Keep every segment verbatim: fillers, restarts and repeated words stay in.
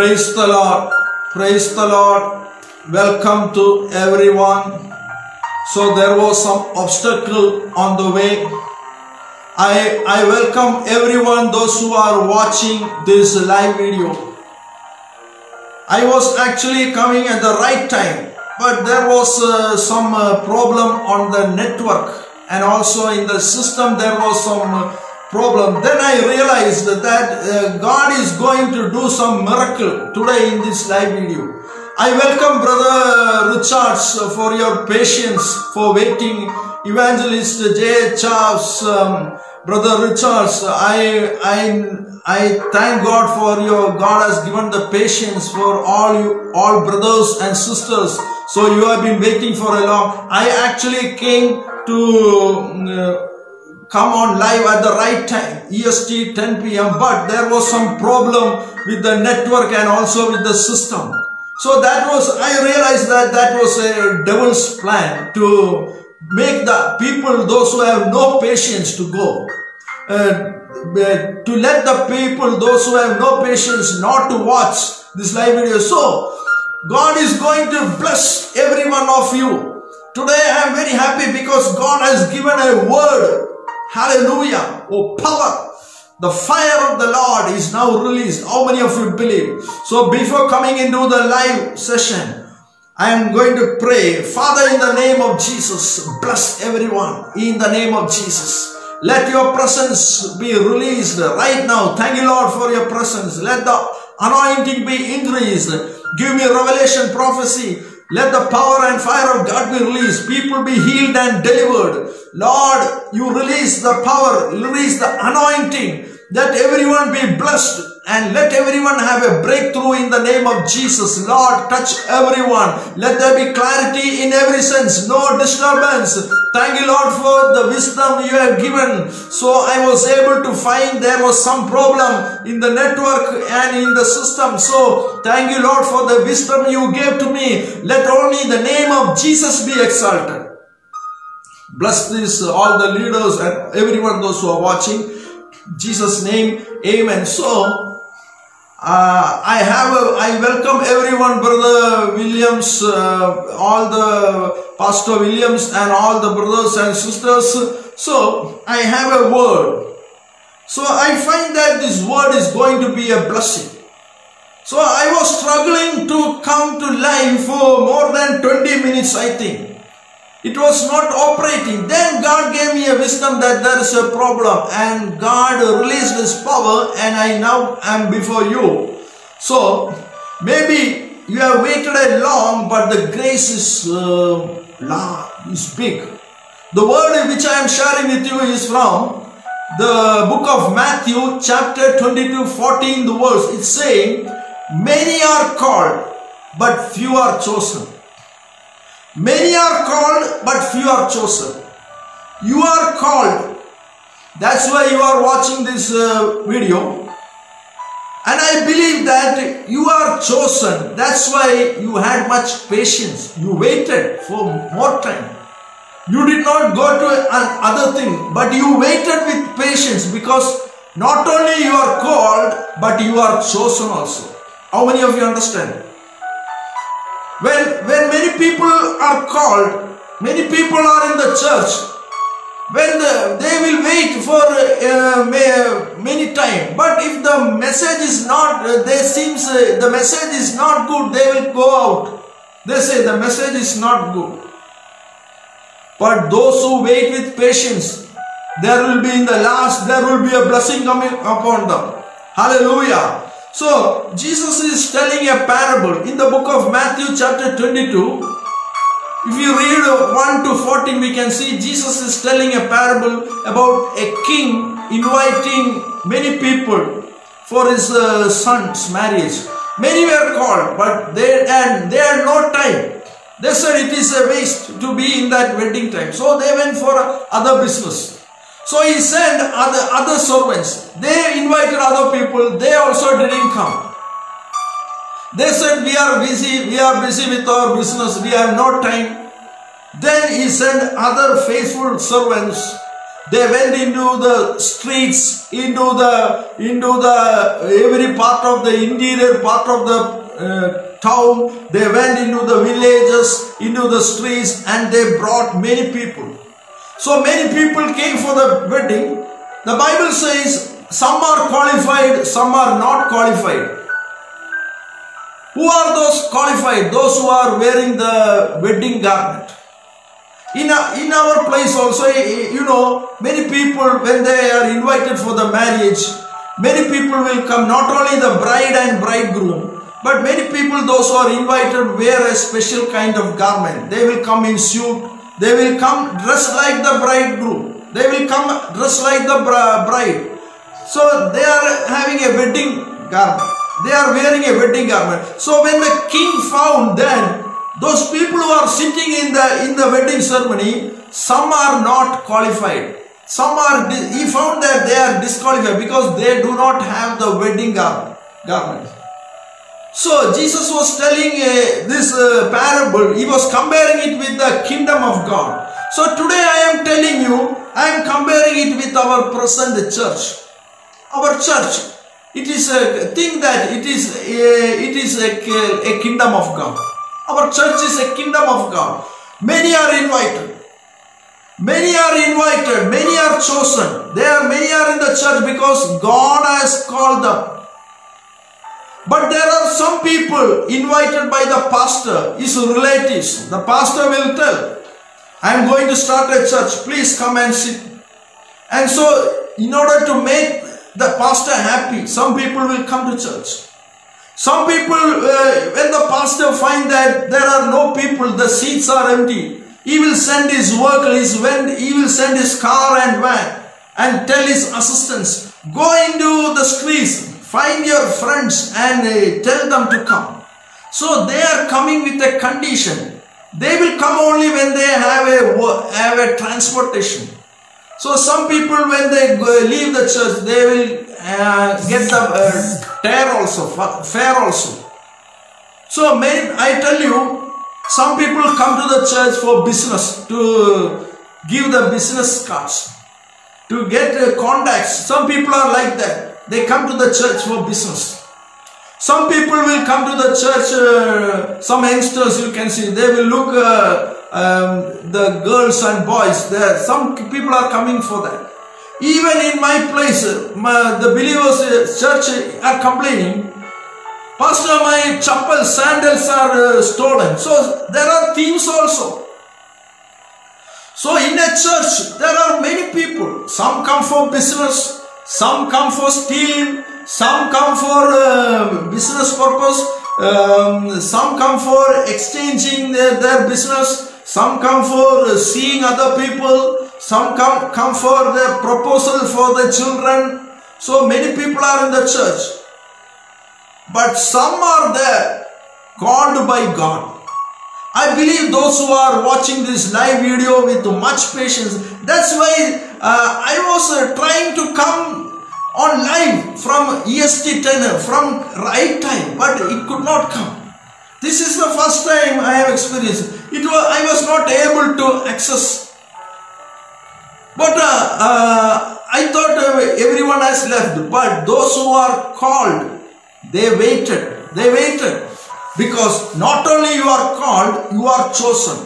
Praise the Lord. Praise the Lord. Welcome to everyone. So there was some obstacle on the way. I, I welcome everyone, those who are watching this live video. I was actually coming at the right time, but there was uh, some uh, problem on the network, and also in the system there was some uh, problem. Then I realized that uh, God is going to do some miracle today in this live video. I welcome Brother Richards for your patience, for waiting. Evangelist J. H. Charles, um, Brother Richards, I, I, I thank God for your, God has given the patience for all you, all brothers and sisters. So you have been waiting for a long. I actually came to uh, come on live at the right time, E S T ten P M, but there was some problem with the network and also with the system. So that was, I realized that that was a devil's plan to make the people, those who have no patience, to go. Uh, to let the people, those who have no patience, not to watch this live video. So God is going to bless every one of you. Today I am very happy because God has given a word. Hallelujah. Oh, power. The fire of the Lord is now released. How many of you believe? So before coming into the live session, I am going to pray. Father, in the name of Jesus, bless everyone. In the name of Jesus, let your presence be released right now. Thank you, Lord, for your presence. Let the anointing be increased. Give me revelation, prophecy. Let the power and fire of God be released. People be healed and delivered. Lord, you release the power, release the anointing. Let everyone be blessed. And let everyone have a breakthrough in the name of Jesus. Lord, touch everyone. Let there be clarity in every sense. No disturbance. Thank you, Lord, for the wisdom you have given. So I was able to find there was some problem in the network and in the system. So thank you, Lord, for the wisdom you gave to me. Let only the name of Jesus be exalted. Bless this, all the leaders and everyone, those who are watching. In Jesus' name, amen. So, Uh, I have, a, I welcome everyone, Brother Williams, uh, all the Pastor Williams and all the brothers and sisters. So I have a word. So I find that this word is going to be a blessing. So I was struggling to come to life for more than twenty minutes, I think. It was not operating. Then God gave me a wisdom that there is a problem, and God released His power, and I now am before you. So maybe you have waited a long, but the grace is uh, large, is big. The word which I am sharing with you is from the book of Matthew, chapter twenty-two, fourteen, the verse. It's saying, "Many are called, but few are chosen." Many are called, but few are chosen. You are called. That's why you are watching this uh, video. And I believe that you are chosen. That's why you had much patience. You waited for more time. You did not go to another thing, but you waited with patience, because not only you are called, but you are chosen also. How many of you understand? When, when many people are called, many people are in the church, when the, they will wait for uh, may, many time. But if the message is not, uh, they seems uh, the message is not good, they will go out. They say the message is not good. But those who wait with patience, there will be in the last, there will be a blessing coming upon them. Hallelujah. So Jesus is telling a parable in the book of Matthew chapter twenty-two. If you read one to fourteen, we can see Jesus is telling a parable about a king inviting many people for his uh, son's marriage. Many were called, but they and they had no time. They said it is a waste to be in that wedding time. So they went for other business. So he sent other, other servants. They invited other people. They also didn't come. They said, we are busy. We are busy with our business. We have no time. Then he sent other faithful servants. They went into the streets, into the into the every part of the interior part of the uh, town. They went into the villages, into the streets, and they brought many people. So many people came for the wedding. The Bible says some are qualified, some are not qualified. Who are those qualified? Those who are wearing the wedding garment. In, a, in our place also, you know, many people, when they are invited for the marriage, many people will come, not only the bride and bridegroom, but many people, those who are invited, wear a special kind of garment. They will come in suit, they will come dressed like the bridegroom, they will come dressed like the bride. So they are having a wedding garment, they are wearing a wedding garment. So when the king found them, those people who are sitting in the in the wedding ceremony, some are not qualified. Some are, he found that they are disqualified because they do not have the wedding garment. So Jesus was telling uh, this uh, parable. He was comparing it with the kingdom of God. So today I am telling you, I am comparing it with our present church. Our church, it is a thing that it is a, it is a, a kingdom of God. Our church is a kingdom of God. Many are invited. Many are invited. Many are chosen. There are many are in the church because God has called them. But there are some people invited by the pastor, his relatives. The pastor will tell, I am going to start a church. Please come and sit. And so in order to make the pastor happy, some people will come to church. Some people, uh, when the pastor finds that there are no people, the seats are empty, he will send his worker, his van, he will send his car and van and tell his assistants, go into the streets, find your friends and uh, tell them to come. So they are coming with a condition. They will come only when they have a, have a transportation. So some people, when they go, leave the church, they will uh, get the uh, fare also, fare also. So many, I tell you, some people come to the church for business, to give the business cards, to get uh, contacts. Some people are like that. They come to the church for business. Some people will come to the church, uh, some youngsters you can see, they will look uh, Um, the girls and boys there. Some people are coming for that. Even in my place, my, the believers church are complaining, pastor, my chappal sandals are uh, stolen. So there are thieves also. So in a church there are many people. Some come for business, some come for stealing, some come for uh, business purpose, um, some come for exchanging their, their business. Some come for seeing other people. Some come, come for the proposal for the children. So many people are in the church. But some are there, called by God. I believe those who are watching this live video with much patience. That's why uh, I was uh, trying to come on live from E S T ten, from right time. But it could not come. This is the first time I have experienced. It was, I was not able to access, but uh, uh, I thought everyone has left, but those who are called, they waited, they waited, because not only you are called, you are chosen,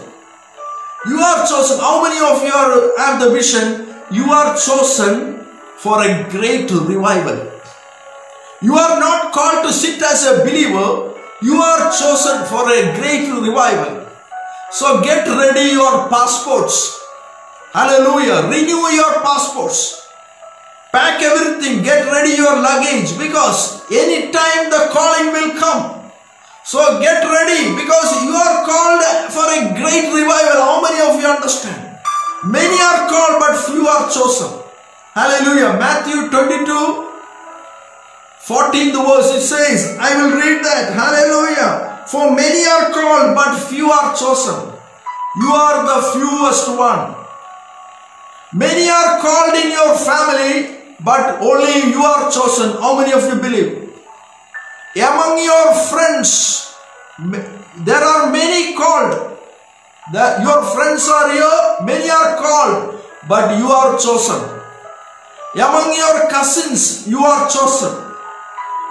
you are chosen. How many of you are, have the vision? You are chosen for a great revival. You are not called to sit as a believer, you are chosen for a great revival. So get ready your passports. Hallelujah. Renew your passports. Pack everything. Get ready your luggage, because anytime the calling will come. So get ready, because you are called for a great revival. How many of you understand? Many are called, but few are chosen. Hallelujah. Matthew twenty-two, fourteenth verse, it says, I will read that. Hallelujah. For many are called, but few are chosen. You are the fewest one. Many are called in your family, but only you are chosen. How many of you believe? Among your friends, there are many called. Your friends are here, many are called, but you are chosen. Among your cousins, you are chosen.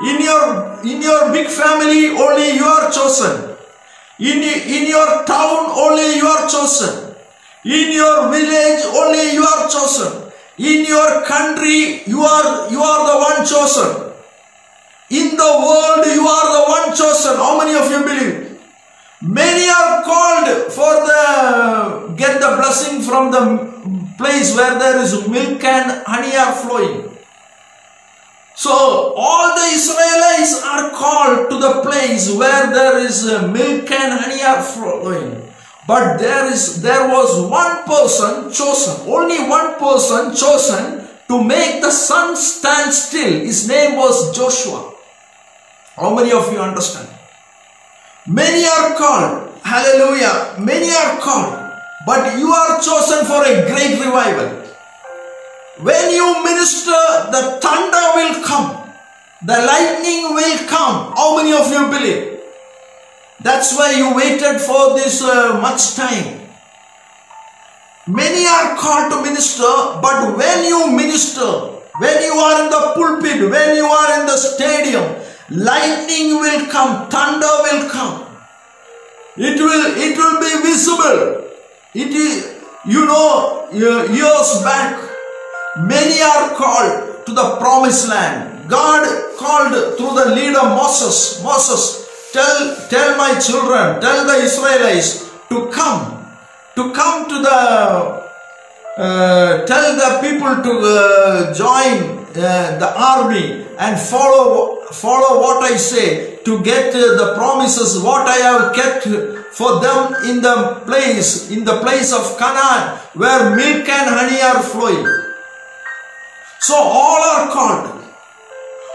In your, in your big family, only you are chosen. In, in your town, only you are chosen. In your village, only you are chosen. In your country, you are, you are the one chosen. In the world, you are the one chosen. How many of you believe? Many are called for the, get the blessing from the place where there is milk and honey are flowing. So all the Israelites are called to the place where there is milk and honey are flowing. But there is, there was one person chosen, only one person chosen to make the sun stand still. His name was Joshua. How many of you understand? Many are called, hallelujah, many are called, but you are chosen for a great revival. When you minister, the thunder will come, the lightning will come. How many of you believe? That's why you waited for this uh, much time. Many are called to minister, but when you minister, when you are in the pulpit, when you are in the stadium, lightning will come, thunder will come. It will, it will be visible. It is, you know, years back, many are called to the promised land. God called through the leader Moses, Moses, Tell, tell my children, tell the Israelites to come, to come to the, uh, tell the people to uh, join uh, the army and follow, follow what I say to get uh, the promises what I have kept for them in the place, in the place of Canaan where milk and honey are flowing. So all are called,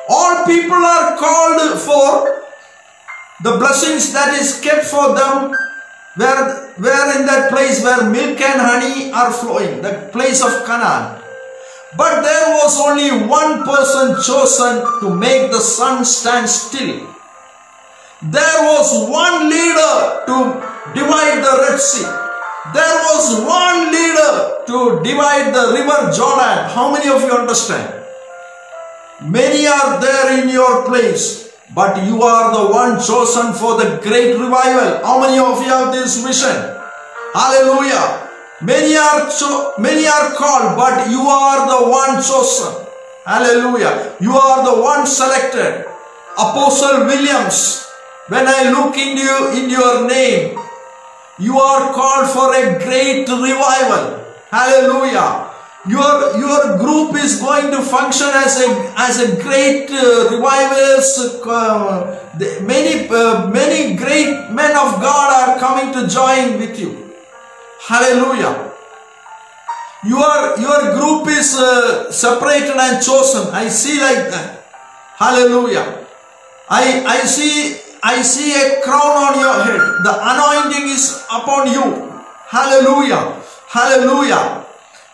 all people are called for the blessings that is kept for them where, where in that place where milk and honey are flowing, the place of Canaan. But there was only one person chosen to make the sun stand still. There was one leader to divide the Red Sea. There was one leader to divide the river Jordan. How many of you understand? Many are there in your place, but you are the one chosen for the great revival. How many of you have this vision? Hallelujah. Many are, many are called, but you are the one chosen. Hallelujah. You are the one selected. Apostle Williams, when I look into you, in your name, you are called for a great revival. Hallelujah. Your, your group is going to function as a, as a great uh, revivalist. Uh, the, many, uh, many great men of God are coming to join with you. Hallelujah. Your, your group is uh, separated and chosen. I see like that. Hallelujah. I, I, see, I see a crown on your head. The anointing is upon you. Hallelujah. Hallelujah.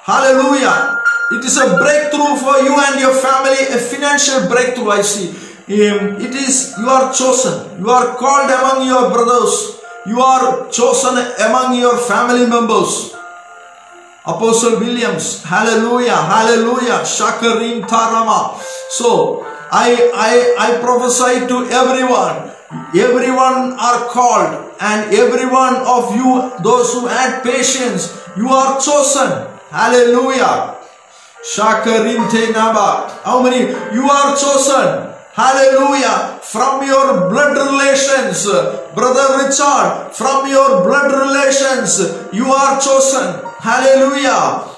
Hallelujah. It is a breakthrough for you and your family, a financial breakthrough, I see. Um, it is, you are chosen. You are called among your brothers. You are chosen among your family members. Apostle Williams, hallelujah, hallelujah, Shakarin Tarama. So, I, I, I prophesy to everyone. Everyone are called, and every one of you, those who had patience, you are chosen. Hallelujah. Shakarinte Naba. How many? You are chosen. Hallelujah. From your blood relations. Brother Richard, from your blood relations, you are chosen. Hallelujah.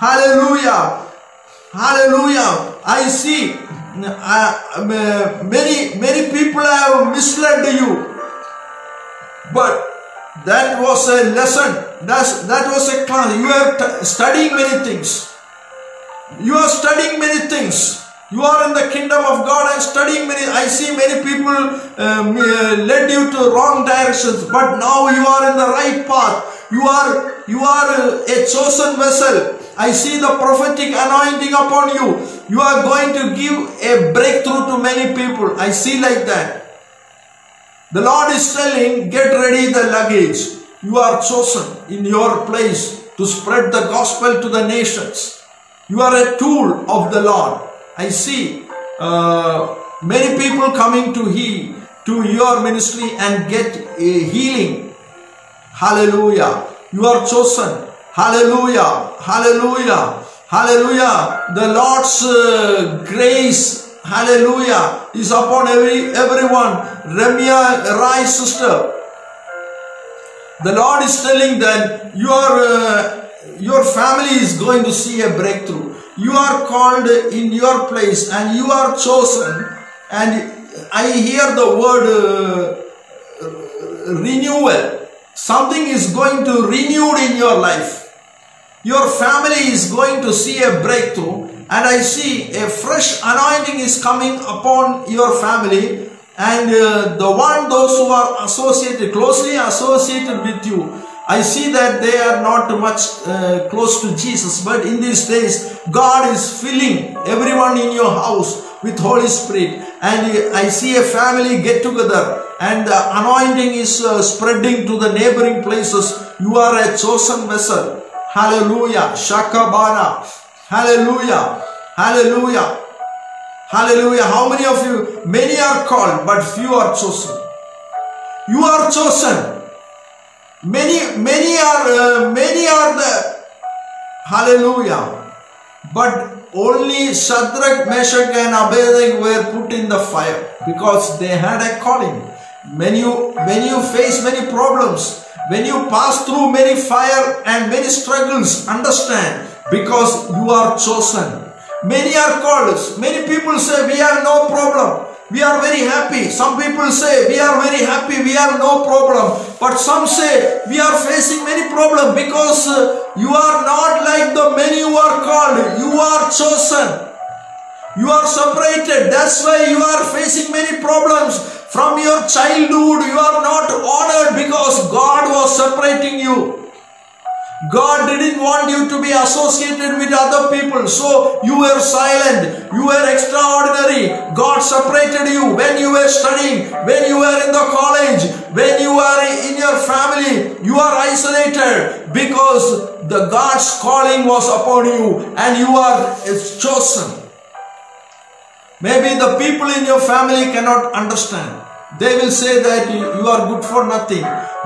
Hallelujah. Hallelujah. I see uh, many, many people have misled you. But that was a lesson. That's, that was a class. You are studying many things. You are studying many things. You are in the kingdom of God and studying many. I see many people um, uh, led you to wrong directions, but now you are in the right path. You are, you are a chosen vessel. I see the prophetic anointing upon you. You are going to give a breakthrough to many people. I see like that. The Lord is telling, get ready the luggage. You are chosen in your place to to spread the gospel to the nations. You are a tool of the Lord. I see uh, many people coming to He, to your ministry and get a healing. Hallelujah. You are chosen. Hallelujah. Hallelujah. Hallelujah. The Lord's uh, grace, hallelujah, is upon every everyone. Remya Rai sister, the Lord is telling that your, uh, your family is going to see a breakthrough. You are called in your place and you are chosen. And I hear the word uh, renewal. Something is going to renew in your life. Your family is going to see a breakthrough. And I see a fresh anointing is coming upon your family. And uh, the one, those who are associated, closely associated with you, I see that they are not much uh, close to Jesus. But in these days, God is filling everyone in your house with Holy Spirit. And I see a family get together and the anointing is uh, spreading to the neighboring places. You are a chosen vessel. Hallelujah. Shakabana. Hallelujah. Hallelujah. Hallelujah. How many of you? Many are called, but few are chosen. You are chosen. Many, many are, uh, many are the, hallelujah. But only Shadrach, Meshach and Abednego were put in the fire because they had a calling. When you, when you face many problems, when you pass through many fire and many struggles, understand, because you are chosen. Many are called. Many people say we have no problem. We are very happy. Some people say we are very happy. We have no problem. But some say we are facing many problems because you are not like the many who are called. You are chosen. You are separated. That's why you are facing many problems. From your childhood you are not honored because God was separating you. God didn't want you to be associated with other people, so you were silent, you were extraordinary. God separated you when you were studying, when you were in the college, when you were in your family. You are isolated because the God's calling was upon you and you are chosen. Maybe the people in your family cannot understand. They will say that you are good for nothing,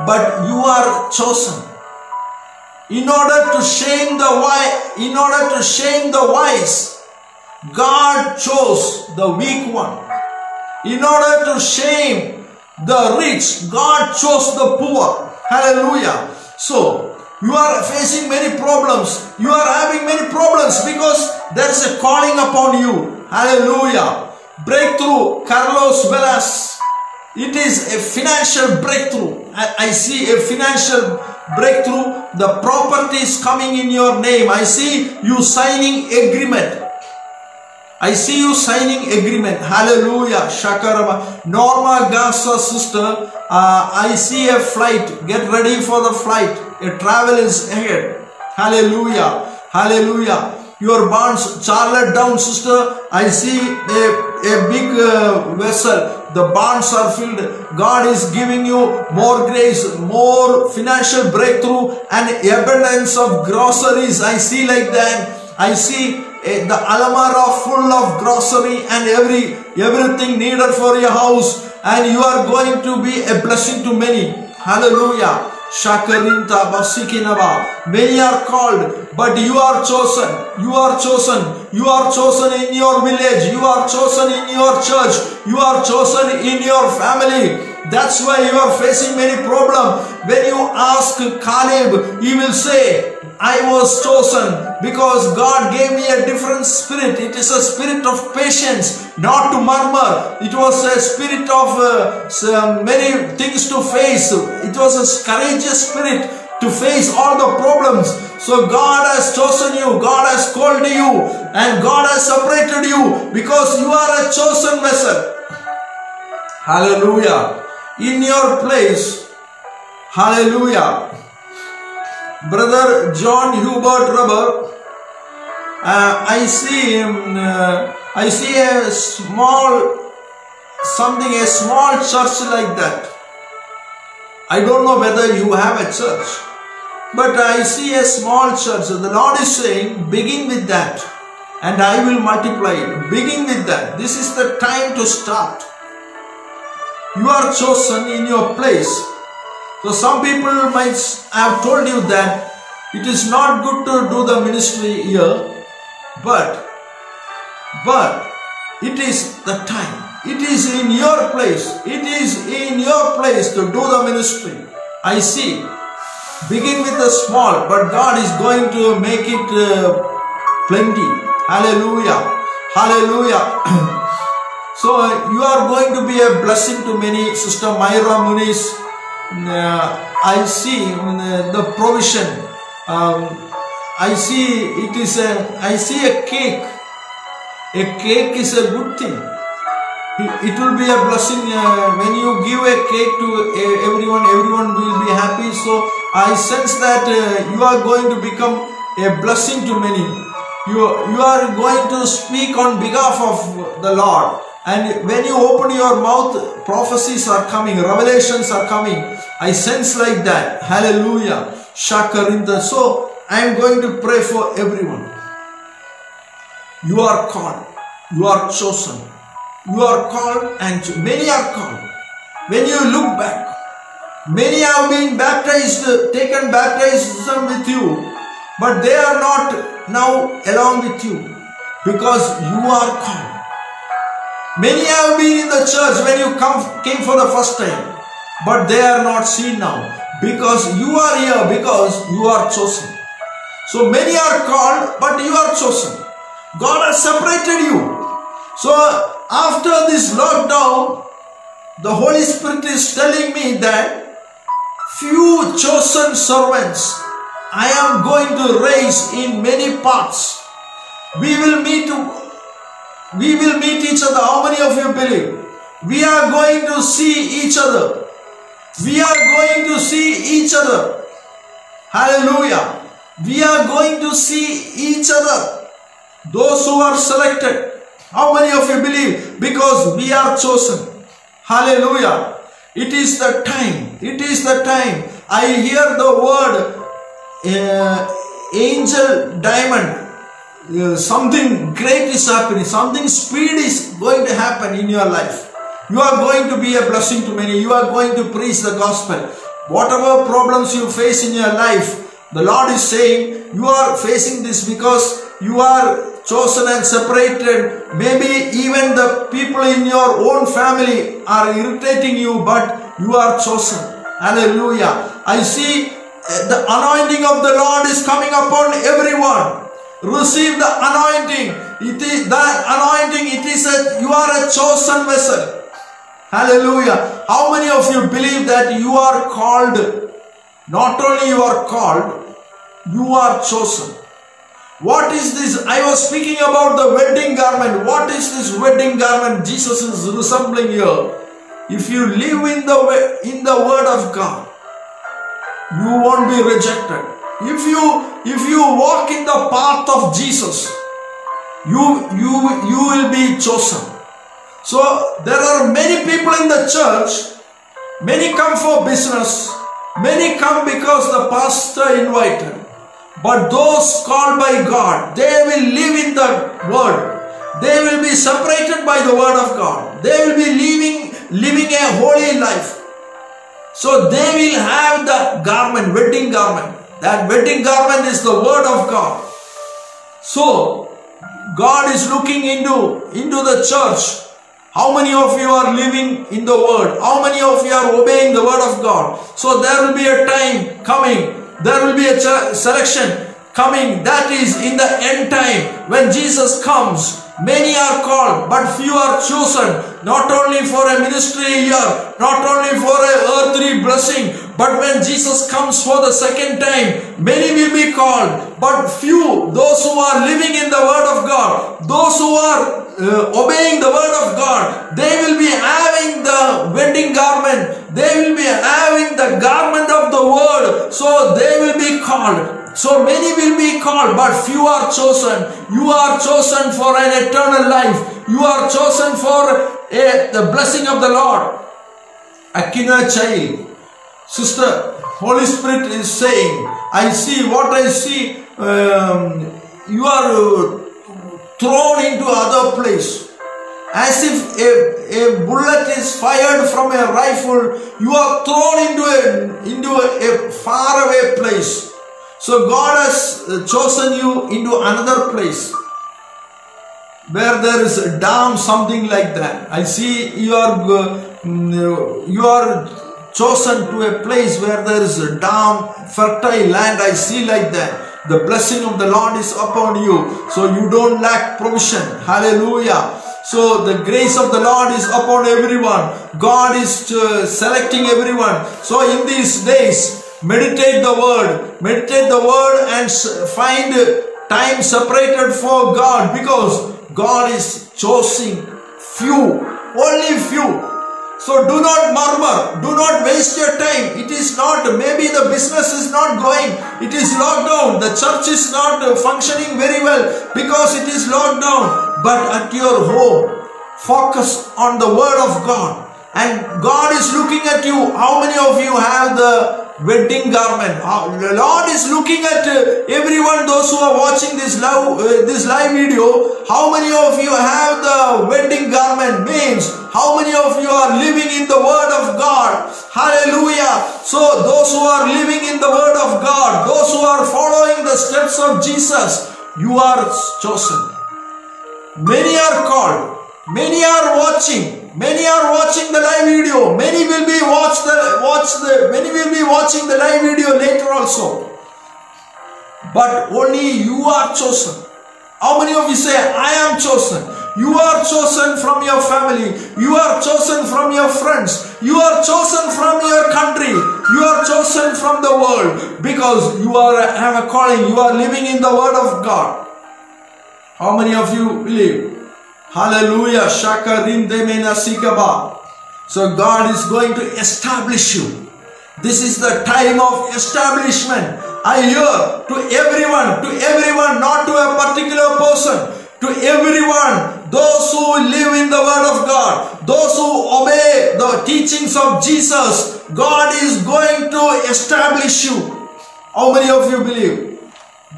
but you are chosen. In order to shame the wise, in order to shame the wise, God chose the weak one. In order to shame the rich, God chose the poor. Hallelujah. So, you are facing many problems. You are having many problems because there is a calling upon you. Hallelujah. Breakthrough, Carlos Velas. It is a financial breakthrough. I, I see a financial breakthrough. The property is coming in your name. I see you signing agreement. I see you signing agreement. Hallelujah. Shakarama. Norma Gasa sister, uh, I see a flight. Get ready for the flight. A travel is ahead. Hallelujah. Hallelujah. Your bonds, Charlotte Down sister, I see a, a big uh, vessel. The barns are filled. God is giving you more grace, more financial breakthrough and abundance of groceries. I see like that. I see uh, the almara full of grocery and every everything needed for your house. And you are going to be a blessing to many. Hallelujah. Shakarinta Basikinaba. Many are called, but you are chosen. You are chosen. You are chosen in your village. You are chosen in your church. You are chosen in your family. That's why you are facing many problems. When you ask Caleb, he will say, I was chosen because God gave me a different spirit. It is a spirit of patience, not to murmur. It was a spirit of uh, many things to face. It was a courageous spirit to face all the problems. So God has chosen you. God has called you and God has separated you because you are a chosen vessel. Hallelujah. In your place, hallelujah. Brother John Hubert Rubber, uh, I see him, uh, I see a small, something, a small church like that. I don't know whether you have a church. But I see a small church. The Lord is saying, begin with that, and I will multiply it. Begin with that. This is the time to start. You are chosen in your place. So some people might have told you that it is not good to do the ministry here, but, but it is the time. It is in your place. It is in your place to do the ministry. I see. Begin with the small, but God is going to make it uh, plenty. Hallelujah. Hallelujah. So uh, you are going to be a blessing to many. Sister Mayra Muniz, uh, I see uh, the provision. Um, I see it is a, I see a cake. A cake is a good thing. It will be a blessing uh, when you give a cake to uh, everyone, everyone will be happy. So I sense that uh, you are going to become a blessing to many. You, you are going to speak on behalf of the Lord. And when you open your mouth, prophecies are coming, revelations are coming. I sense like that. Hallelujah. Shakarinda. So I am going to pray for everyone. You are called. You are chosen. You are called, and many are called. When you look back, many have been baptized, taken baptism with you, but they are not now along with you because you are called. Many have been in the church when you come, came for the first time, but they are not seen now because you are here, because you are chosen. So many are called, but you are chosen. God has separated you. So after this lockdown, the Holy Spirit is telling me that few chosen servants I am going to raise in many parts. We will meet, we will meet each other. How many of you believe? We are going to see each other. We are going to see each other. Hallelujah. We are going to see each other. Those who are selected. How many of you believe? Because we are chosen. Hallelujah. It is the time. It is the time. I hear the word uh, angel diamond. Uh, something great is happening. Something speed is going to happen in your life. You are going to be a blessing to many. You are going to preach the gospel. Whatever problems you face in your life, the Lord is saying, you are facing this because you are chosen and separated. Maybe even the people in your own family are irritating you, but you are chosen. Hallelujah. I see the anointing of the Lord is coming upon everyone. Receive the anointing. It is that anointing. It is a, you are a chosen vessel. Hallelujah. How many of you believe that you are called? Not only you are called, you are chosen. What is this? I was speaking about the wedding garment. What is this wedding garment Jesus is resembling here? If you live in the way, in the word of God, you won't be rejected. If you if you walk in the path of Jesus, you you you will be chosen. So there are many people in the church. Many come for business. Many come because the pastor invited. But those called by God, they will live in the word. They will be separated by the word of God. They will be living, living a holy life. So they will have the garment, wedding garment. That wedding garment is the word of God. So God is looking into, into the church. How many of you are living in the word? How many of you are obeying the word of God? So there will be a time coming. There will be a selection coming. That is in the end time. When Jesus comes, many are called, but few are chosen. Not only for a ministry year, not only for a earthly blessing, but when Jesus comes for the second time, many will be called, but few, those who are living in the word of God, those who are Uh, obeying the word of God, they will be having the wedding garment. They will be having the garment of the word. So they will be called. So many will be called, but few are chosen. You are chosen for an eternal life. You are chosen for a, the blessing of the Lord. Akina chayi. Sister, Holy Spirit is saying, I see what I see. Um, you are uh, thrown into other place. As if a, a bullet is fired from a rifle, you are thrown into a, into a, a faraway place. So God has chosen you into another place where there is a dam, something like that. I see you are, uh, you are chosen to a place where there is a dam, fertile land. I see like that. The blessing of the Lord is upon you, so you don't lack provision. Hallelujah. So the grace of the Lord is upon everyone. God is uh, selecting everyone. So in these days, meditate the word. Meditate the word and find time separated for God, because God is choosing few, only few. So do not murmur, do not waste your time. It is not, maybe the business is not going, it is locked down, the church is not functioning very well because it is locked down. But at your home, focus on the word of God. And God is looking at you. How many of you have the wedding garment? The Lord is looking at everyone, those who are watching this live, uh, this live video. How many of you have the wedding garment? Means, how many of you are living in the word of God? Hallelujah. So those who are living in the word of God, those who are following the steps of Jesus, you are chosen. Many are called. Many are watching. Many are watching the live video. Many will be watch the watch the many will be watching the live video later also. But only you are chosen. How many of you say, I am chosen? You are chosen from your family. You are chosen from your friends. You are chosen from your country. You are chosen from the world, because you are have a calling. You are living in the word of God. How many of you believe? Hallelujah. So God is going to establish you. This is the time of establishment. I hear to everyone, to everyone, not to a particular person, to everyone, those who live in the word of God, those who obey the teachings of Jesus, God is going to establish you. How many of you believe?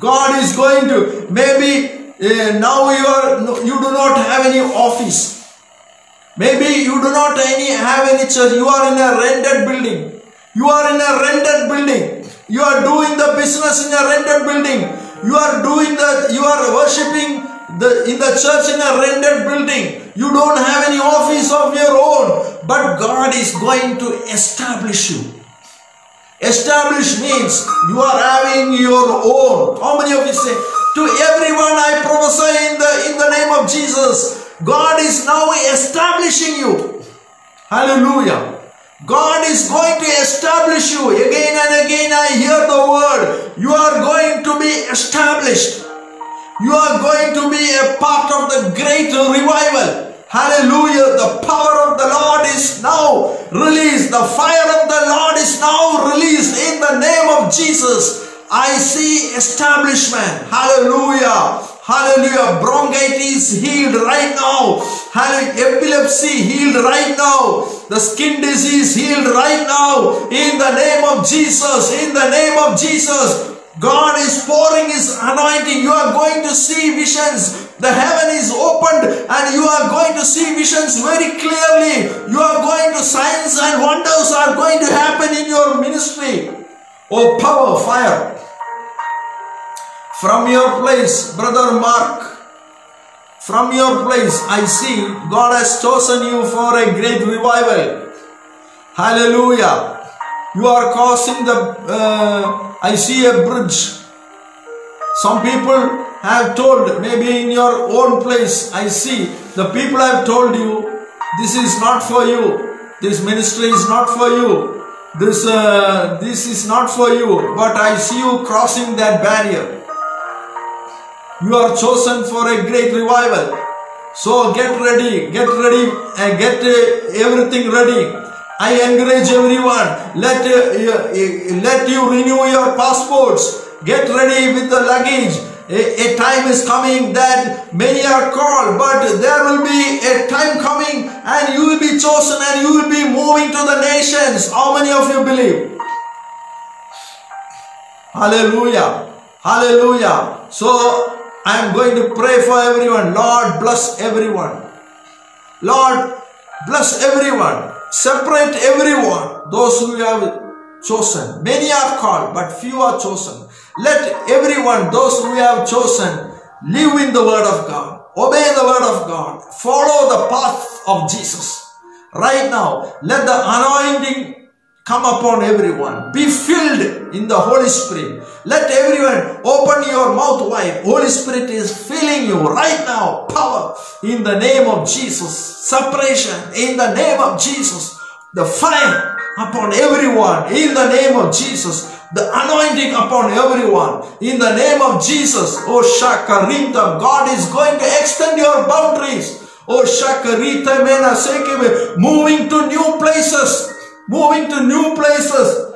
God is going to, maybe Uh, now you are you do not have any office, maybe you do not any have any church, you are in a rented building, you are in a rented building, you are doing the business in a rented building, you are doing the you are worshipping the in the church in a rented building, you don't have any office of your own, but God is going to establish you. Establish means you are having your own. How many of you say, to everyone I prophesy in the, in the name of Jesus, God is now establishing you. Hallelujah. God is going to establish you. Again and again I hear the word. You are going to be established. You are going to be a part of the great revival. Hallelujah. The power of the Lord is now released. The fire of the Lord is now released in the name of Jesus. I see establishment. Hallelujah. Hallelujah. Bronchitis healed right now. Hallelujah. Epilepsy healed right now. The skin disease healed right now. In the name of Jesus. In the name of Jesus. God is pouring His anointing. You are going to see visions. The heaven is opened and you are going to see visions very clearly. You are going to, signs and wonders are going to happen in your ministry. Oh, power, fire. From your place, Brother Mark, from your place, I see God has chosen you for a great revival. Hallelujah. You are crossing the, uh, I see a bridge. Some people have told, maybe in your own place, I see the people have told you, this is not for you. This ministry is not for you. This, uh, this is not for you, but I see you crossing that barrier. You are chosen for a great revival. So get ready, get ready, uh, get uh, everything ready. I encourage everyone, let, uh, uh, let you renew your passports. Get ready with the luggage. A, a time is coming that many are called, but there will be a time coming and you will be chosen and you will be moving to the nations. How many of you believe? Hallelujah. Hallelujah. So I am going to pray for everyone. Lord, bless everyone. Lord, bless everyone. Separate everyone. Those who you have chosen. Many are called, but few are chosen. Let everyone, those who you have chosen, live in the word of God. Obey the word of God. Follow the path of Jesus. Right now, let the anointing come upon everyone. Be filled in the Holy Spirit. Let everyone open your mouth wide. Holy Spirit is filling you right now. Power in the name of Jesus. Separation in the name of Jesus. The fire upon everyone in the name of Jesus. The anointing upon everyone in the name of Jesus. Oh Shakarintam, God is going to extend your boundaries. Oh Shakarita Mena Sekebe, moving to new places, moving to new places.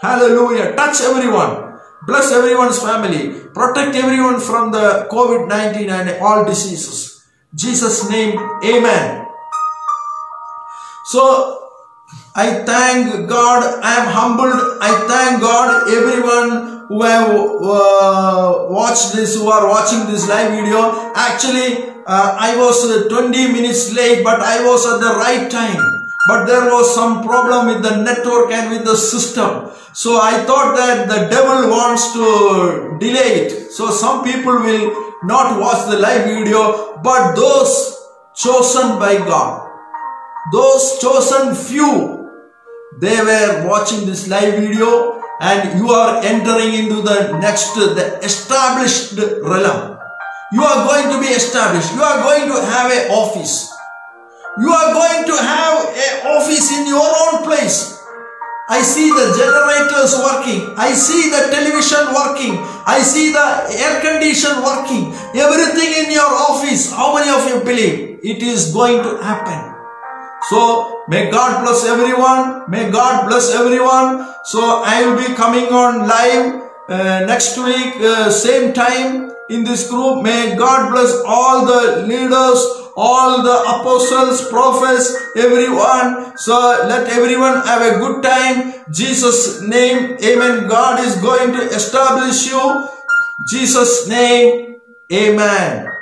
Hallelujah. Touch everyone. Bless everyone's family. Protect everyone from the COVID nineteen and all diseases. Jesus' name, amen. So, I thank God. I am humbled. I thank God. Everyone who have uh, watched this, who are watching this live video. Actually, uh, I was twenty minutes late, but I was at the right time. But there was some problem with the network and with the system. So I thought that the devil wants to delay it. So some people will not watch the live video, but those chosen by God, those chosen few, they were watching this live video, and you are entering into the next, the established realm. You are going to be established. You are going to have an office. You are going to have an office in your own place. I see the generators working. I see the television working. I see the air condition working. Everything in your office. How many of you believe it is going to happen? So, may God bless everyone. May God bless everyone. So, I will be coming on live uh, next week, uh, same time in this group. May God bless all the leaders, all the apostles, prophets, everyone. So, let everyone have a good time. Jesus' name, amen. God is going to establish you. Jesus' name, amen.